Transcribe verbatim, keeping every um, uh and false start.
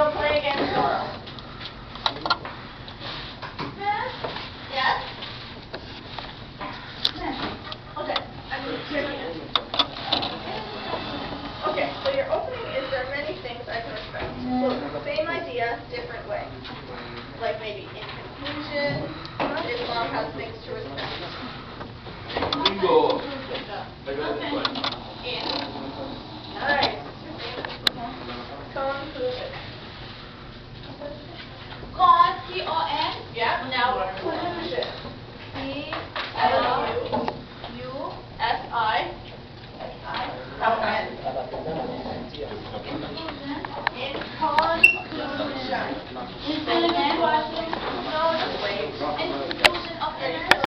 go play against Zoro. Yes? Okay. I'm Okay, so your opening is there are many things I can respect. So, same idea, different way. Like maybe in conclusion, Islam has things to respect. Legal.